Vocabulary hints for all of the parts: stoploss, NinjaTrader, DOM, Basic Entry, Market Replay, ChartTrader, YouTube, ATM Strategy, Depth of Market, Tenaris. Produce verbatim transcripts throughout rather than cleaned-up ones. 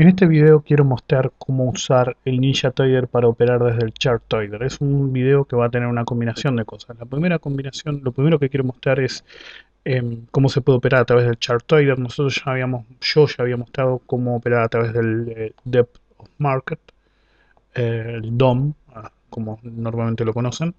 En este video quiero mostrar cómo usar el NinjaTrader para operar desde el ChartTrader. Es un video que va a tener una combinación de cosas. La primera combinación, lo primero que quiero mostrar es eh, cómo se puede operar a través del ChartTrader. Nosotros ya habíamos, yo ya había mostrado cómo operar a través del eh, Depth of Market, eh, el D O M, como normalmente lo conocen.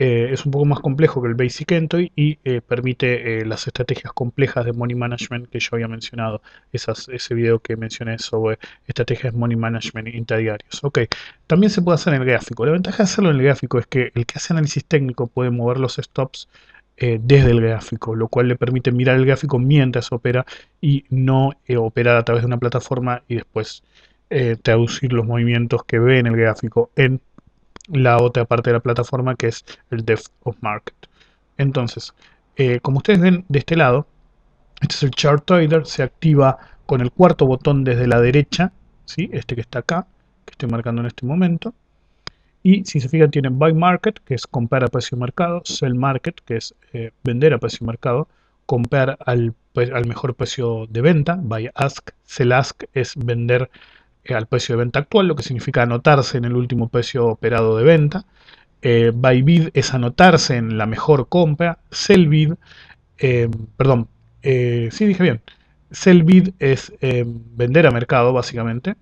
Eh, es un poco más complejo que el Basic Entry y eh, permite eh, las estrategias complejas de Money Management que yo había mencionado. Esas, ese video que mencioné sobre estrategias Money Management intradiarios. Okay. También se puede hacer en el gráfico. La ventaja de hacerlo en el gráfico es que el que hace análisis técnico puede mover los stops eh, desde el gráfico, lo cual le permite mirar el gráfico mientras opera y no eh, operar a través de una plataforma y después eh, traducir los movimientos que ve en el gráfico en la otra parte de la plataforma, que es el Depth of Market. Entonces, eh, como ustedes ven de este lado, este es el ChartTrader, se activa con el cuarto botón desde la derecha, ¿sí? Este que está acá, que estoy marcando en este momento. Y si se fijan, tiene Buy Market, que es comprar a precio de mercado, Sell Market, que es eh, vender a precio de mercado, comprar al, al mejor precio de venta, Buy Ask, Sell Ask es vender al precio de venta actual, lo que significa anotarse en el último precio operado de venta. Eh, buy bid es anotarse en la mejor compra. Sell bid, eh, perdón, eh, sí dije bien. Sell bid es eh, vender a mercado, básicamente,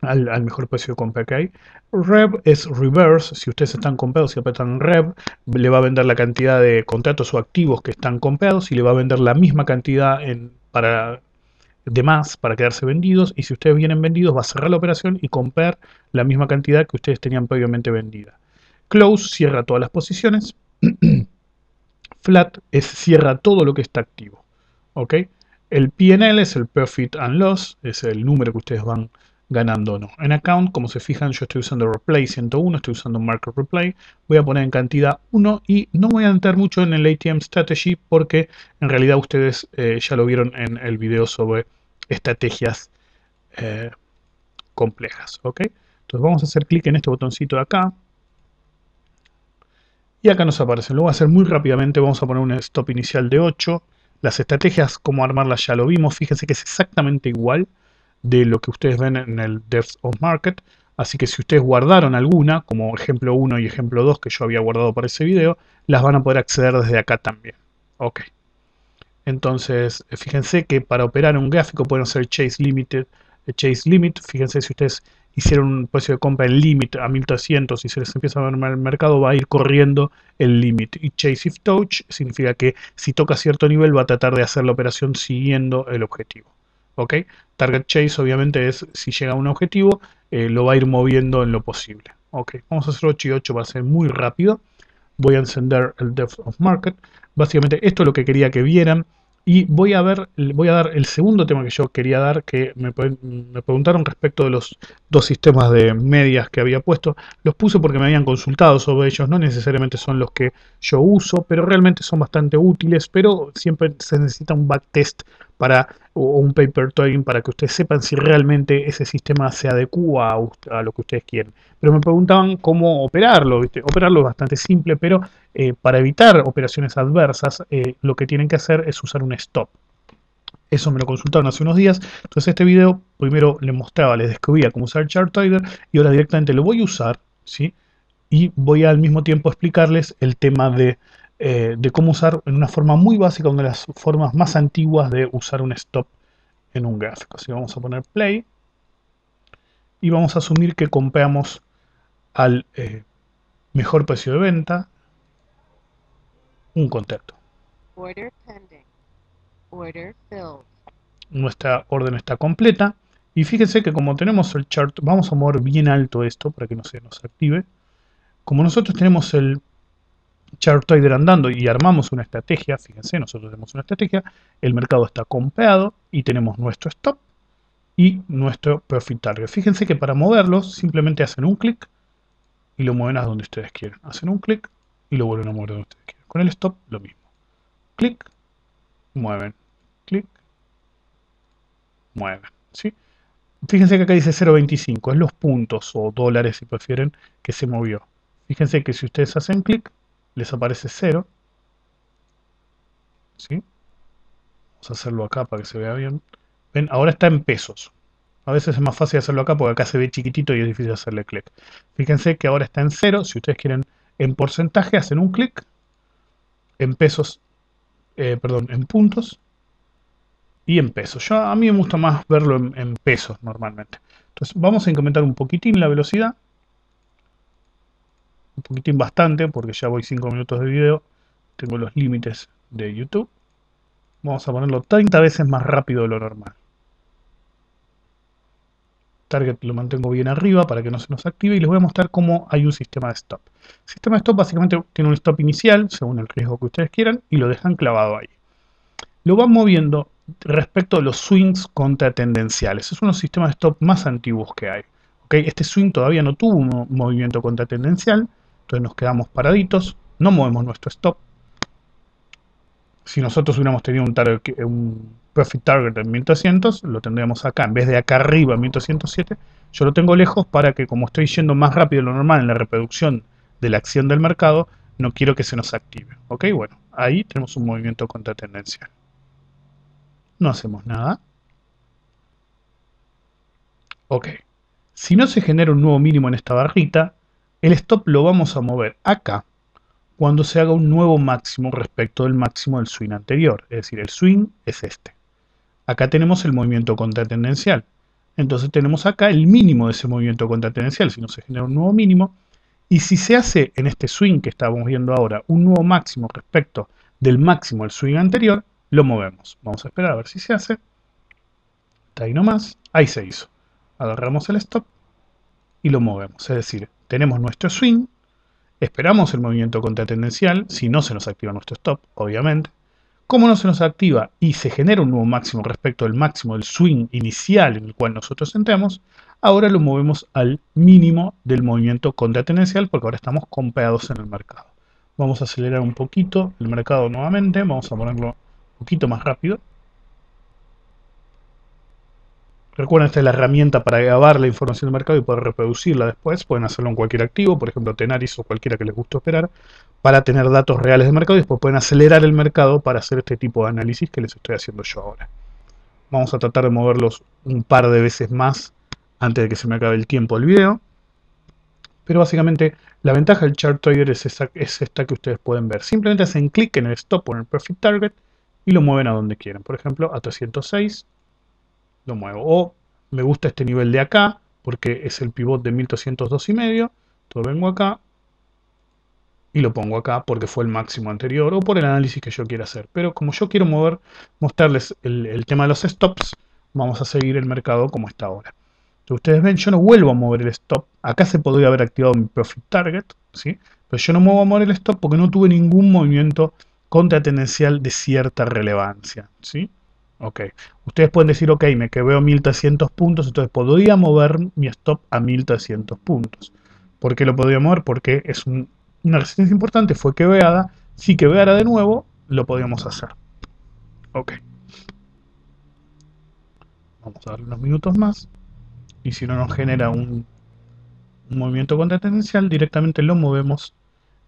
al, al mejor precio de compra que hay. Rev es reverse, si ustedes están comprados, si apretan Rev, le va a vender la cantidad de contratos o activos que están comprados y le va a vender la misma cantidad en, para... de más para quedarse vendidos, y si ustedes vienen vendidos va a cerrar la operación y comprar la misma cantidad que ustedes tenían previamente vendida. Close cierra todas las posiciones. Flat es cierra todo lo que está activo. ¿Okay? El P and L es el Profit and Loss, es el número que ustedes van ganando o no. En Account, como se fijan, yo estoy usando Replay ciento uno, estoy usando Market Replay. Voy a poner en cantidad uno y no voy a entrar mucho en el A T M Strategy porque en realidad ustedes eh, ya lo vieron en el video sobre estrategias eh, complejas. ¿Ok? Entonces vamos a hacer clic en este botoncito de acá. Y acá nos aparece. Lo voy a hacer muy rápidamente. Vamos a poner un stop inicial de ocho. Las estrategias, cómo armarlas, ya lo vimos. Fíjense que es exactamente igual de lo que ustedes ven en el Depth of Market, así que si ustedes guardaron alguna, como ejemplo uno y ejemplo dos que yo había guardado para ese video, las van a poder acceder desde acá también. Ok. Entonces, fíjense que para operar un gráfico pueden hacer Chase Limited, Chase Limit. Fíjense, si ustedes hicieron un precio de compra en Limit a mil trescientos y se les empieza a ver el mercado, va a ir corriendo el Limit. Y Chase If Touch significa que si toca cierto nivel va a tratar de hacer la operación siguiendo el objetivo. Okay. Target Chase obviamente es si llega a un objetivo, eh, lo va a ir moviendo en lo posible. Okay. Vamos a hacer ocho y ocho, va a ser muy rápido. Voy a encender el Depth of Market. Básicamente esto es lo que quería que vieran. Y voy a, ver, voy a dar el segundo tema que yo quería dar, que me, me preguntaron respecto de los dos sistemas de medias que había puesto. Los puse porque me habían consultado sobre ellos, no necesariamente son los que yo uso, pero realmente son bastante útiles, pero siempre se necesita un backtest para, o un paper trading para que ustedes sepan si realmente ese sistema se adecua a, a lo que ustedes quieren. Pero me preguntaban cómo operarlo, ¿viste? Operarlo es bastante simple, pero eh, para evitar operaciones adversas eh, lo que tienen que hacer es usar un stop. Eso me lo consultaron hace unos días, entonces este video primero les mostraba, les describía cómo usar ChartTrader y ahora directamente lo voy a usar, ¿sí? Y voy al mismo tiempo a explicarles el tema de Eh, de cómo usar en una forma muy básica, una de las formas más antiguas de usar un stop en un gráfico. Así que vamos a poner play y vamos a asumir que compramos al eh, mejor precio de venta un contacto. Order pending. Order filled. Nuestra orden está completa y fíjense que como tenemos el chart, vamos a mover bien alto esto para que no se nos active. Como nosotros tenemos el ChartTrader andando y armamos una estrategia, fíjense, nosotros tenemos una estrategia, el mercado está comprado y tenemos nuestro stop y nuestro profit target. Fíjense que para moverlos simplemente hacen un clic y lo mueven a donde ustedes quieren. Hacen un clic y lo vuelven a mover a donde ustedes quieren. Con el stop lo mismo. Clic, mueven, clic, mueven, ¿sí? Fíjense que acá dice cero punto veinticinco, es los puntos o dólares si prefieren que se movió. Fíjense que si ustedes hacen clic les aparece cero, ¿sí? Vamos a hacerlo acá para que se vea bien. Ven, ahora está en pesos. A veces es más fácil hacerlo acá porque acá se ve chiquitito y es difícil hacerle clic. Fíjense que ahora está en cero. Si ustedes quieren en porcentaje, hacen un clic. En pesos, eh, perdón, en puntos. Y en pesos. Yo, a mí me gusta más verlo en, en pesos normalmente. Entonces vamos a incrementar un poquitín la velocidad. Un poquitín bastante porque ya voy cinco minutos de video. Tengo los límites de YouTube. Vamos a ponerlo treinta veces más rápido de lo normal. Target lo mantengo bien arriba para que no se nos active. Y les voy a mostrar cómo hay un sistema de stop. El sistema de stop básicamente tiene un stop inicial, según el riesgo que ustedes quieran, y lo dejan clavado ahí. Lo van moviendo respecto a los swings contratendenciales. Es uno de los sistemas de stop más antiguos que hay. ¿Okay? Este swing todavía no tuvo un movimiento contratendencial. Entonces nos quedamos paraditos. No movemos nuestro stop. Si nosotros hubiéramos tenido un, target, un profit target en mil trescientos, lo tendríamos acá. En vez de acá arriba en mil doscientos siete, yo lo tengo lejos para que, como estoy yendo más rápido de lo normal en la reproducción de la acción del mercado, no quiero que se nos active. Ok, bueno, ahí tenemos un movimiento contratendencial. No hacemos nada. Ok. Si no se genera un nuevo mínimo en esta barrita, el stop lo vamos a mover acá. Cuando se haga un nuevo máximo respecto del máximo del swing anterior. Es decir, el swing es este. Acá tenemos el movimiento contratendencial. Entonces tenemos acá el mínimo de ese movimiento contratendencial. Si no se genera un nuevo mínimo. Y si se hace en este swing que estamos viendo ahora un nuevo máximo respecto del máximo del swing anterior, lo movemos. Vamos a esperar a ver si se hace. Está ahí nomás. Ahí se hizo. Agarramos el stop y lo movemos. Es decir, tenemos nuestro swing. Esperamos el movimiento contratendencial, si no se nos activa nuestro stop, obviamente. Como no se nos activa y se genera un nuevo máximo respecto al máximo del swing inicial en el cual nosotros entramos, ahora lo movemos al mínimo del movimiento contratendencial porque ahora estamos comprados en el mercado. Vamos a acelerar un poquito el mercado nuevamente, vamos a ponerlo un poquito más rápido. Recuerden, esta es la herramienta para grabar la información del mercado y poder reproducirla después. Pueden hacerlo en cualquier activo, por ejemplo Tenaris o cualquiera que les guste operar, para tener datos reales del mercado y después pueden acelerar el mercado para hacer este tipo de análisis que les estoy haciendo yo ahora. Vamos a tratar de moverlos un par de veces más antes de que se me acabe el tiempo del video. Pero básicamente la ventaja del ChartTrader es esta, es esta que ustedes pueden ver. Simplemente hacen clic en el stop o en el perfect target y lo mueven a donde quieran. Por ejemplo, a trescientos seis. Lo muevo. O me gusta este nivel de acá, porque es el pivot de mil doscientos dos y medio. Entonces vengo acá y lo pongo acá porque fue el máximo anterior o por el análisis que yo quiera hacer. Pero como yo quiero mover, mostrarles el, el tema de los stops, vamos a seguir el mercado como está ahora. Entonces ustedes ven, yo no vuelvo a mover el stop. Acá se podría haber activado mi profit target, ¿sí? Pero yo no muevo a mover el stop porque no tuve ningún movimiento contratendencial de cierta relevancia, ¿sí? Ok, ustedes pueden decir, ok, me que veo mil trescientos puntos, entonces podría mover mi stop a mil trescientos puntos. ¿Por qué lo podría mover? Porque es un, una resistencia importante, fue quebrada. Si quebrara de nuevo, lo podríamos hacer. Ok. Vamos a darle unos minutos más. Y si no nos genera un, un movimiento contratendencial, directamente lo movemos.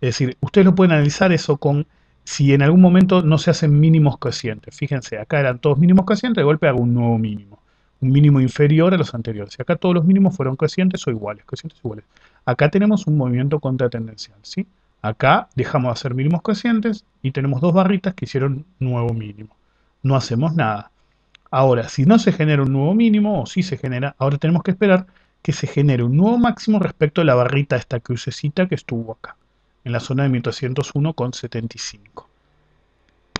Es decir, ustedes lo pueden analizar eso con... Si en algún momento no se hacen mínimos crecientes, fíjense, acá eran todos mínimos crecientes, de golpe hago un nuevo mínimo. Un mínimo inferior a los anteriores. Y acá todos los mínimos fueron crecientes o iguales, crecientes o iguales. Acá tenemos un movimiento contratendencial, ¿sí? Acá dejamos de hacer mínimos crecientes y tenemos dos barritas que hicieron nuevo mínimo. No hacemos nada. Ahora, si no se genera un nuevo mínimo, o si se genera, ahora tenemos que esperar que se genere un nuevo máximo respecto a la barrita, esta crucecita que estuvo acá. En la zona de mil trescientos uno con setenta y cinco.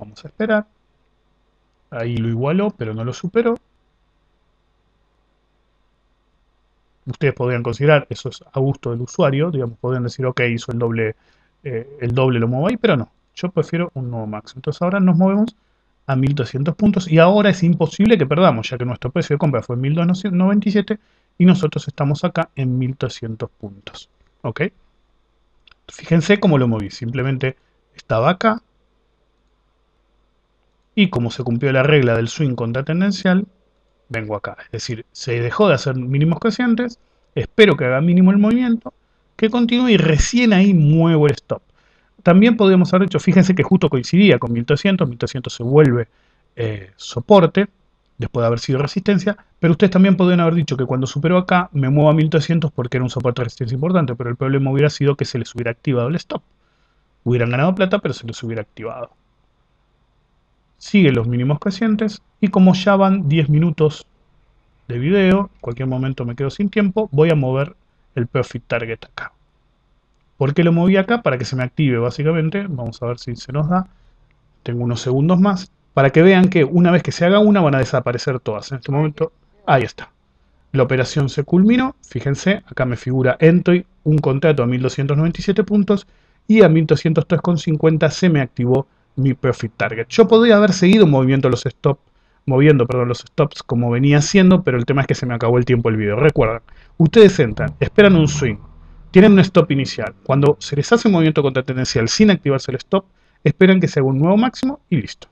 Vamos a esperar. Ahí lo igualó, pero no lo superó. Ustedes podrían considerar, eso es a gusto del usuario, digamos, podrían decir, ok, hizo el doble, eh, el doble lo muevo ahí, pero no. Yo prefiero un nuevo máximo. Entonces ahora nos movemos a mil doscientos puntos y ahora es imposible que perdamos, ya que nuestro precio de compra fue en mil doscientos noventa y siete y nosotros estamos acá en mil trescientos puntos. ¿Ok? Fíjense cómo lo moví, simplemente estaba acá y como se cumplió la regla del swing contratendencial, vengo acá. Es decir, se dejó de hacer mínimos crecientes, espero que haga mínimo el movimiento, que continúe y recién ahí muevo el stop. También podríamos haber hecho, fíjense que justo coincidía con mil trescientos, mil trescientos se vuelve eh, soporte, después de haber sido resistencia, pero ustedes también podrían haber dicho que cuando superó acá me muevo a mil trescientos porque era un soporte de resistencia importante, pero el problema hubiera sido que se les hubiera activado el stop. Hubieran ganado plata, pero se les hubiera activado. Sigue los mínimos crecientes y como ya van diez minutos de video, cualquier momento me quedo sin tiempo, voy a mover el Profit Target acá. ¿Por qué lo moví acá? Para que se me active básicamente. Vamos a ver si se nos da. Tengo unos segundos más. Para que vean que una vez que se haga una van a desaparecer todas. En este momento, ahí está. La operación se culminó. Fíjense, acá me figura entry, un contrato a mil doscientos noventa y siete puntos y a mil doscientos tres con cincuenta se me activó mi Profit Target. Yo podría haber seguido moviendo los stops, moviendo perdón, los stops como venía haciendo, pero el tema es que se me acabó el tiempo del video. Recuerden, ustedes entran, esperan un swing, tienen un stop inicial. Cuando se les hace un movimiento contratendencial sin activarse el stop, esperan que se haga un nuevo máximo y listo.